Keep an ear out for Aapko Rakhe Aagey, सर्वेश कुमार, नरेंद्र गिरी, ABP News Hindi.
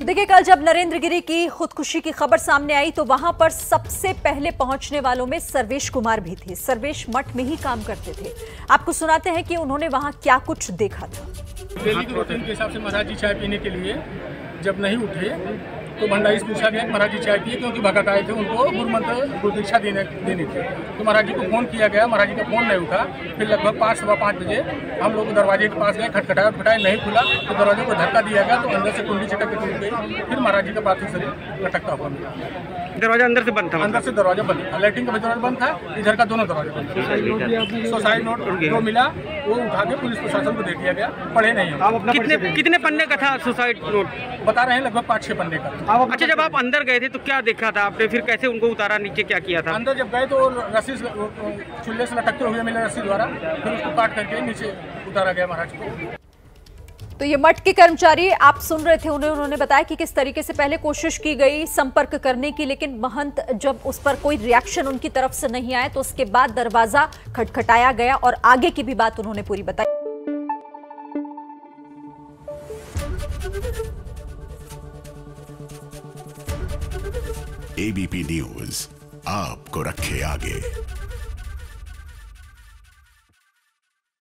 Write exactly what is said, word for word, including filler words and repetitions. तो देखिए, कल जब नरेंद्र गिरी की खुदकुशी की खबर सामने आई तो वहां पर सबसे पहले पहुंचने वालों में सर्वेश कुमार भी थे। सर्वेश मठ में ही काम करते थे। आपको सुनाते हैं कि उन्होंने वहां क्या कुछ देखा था। डेली की रूटीन के हिसाब से महाराज जी चाय पीने के लिए जब नहीं उठे तो भंडारी से पूछा गया महाराज जी चाय पिए, क्योंकि भगत आए थे, उनको गुरुमंत्र गुरुदीक्षा देने देनी थी। तो महाराज जी को फ़ोन किया गया, महाराज जी का फ़ोन नहीं उठा। फिर लगभग पाँच सवा पाँच बजे हम लोग दरवाजे के पास गए, खटखटाया खटखटाया नहीं खुला, तो दरवाजे को धक्का दिया गया, तो अंदर से कुंडी चटक के टूट गई। फिर महाराज जी का पार्थिव शरीर लटकता हुआ मिला। दरवाजा अंदर से बंद था? अंदर से दरवाजा बंद था, लाइटिंग का भी दरवाजा बंद था, इधर का दोनों दरवाजा बंद। सुसाइड नोट जो मिला वो उठा के पुलिस प्रशासन को दे दिया गया, पढ़े नहीं। कितने कितने पन्ने का था सुसाइड नोट? बता रहे हैं लगभग पाँच छः पन्ने का। अच्छा, जब आप अंदर गए थे तो क्या देखा था आपने, फिर कैसे उनको उतारा, नीचे क्या किया था? अंदर जब गए तो रस्सी चूल्हे से लटकते हुए मिले, रस्सी द्वारा, फिर उसको काट करके नीचे उतारा गया महाराज को। तो ये मठ के कर्मचारी आप सुन रहे थे, उन्हें उन्होंने बताया कि किस तरीके से पहले कोशिश की गई संपर्क करने की, लेकिन महंत जब उस पर कोई रिएक्शन उनकी तरफ से नहीं आया तो उसके बाद दरवाजा खटखटाया गया। और आगे की भी बात उन्होंने पूरी बताई। एबीपी न्यूज़ आपको रखे आगे।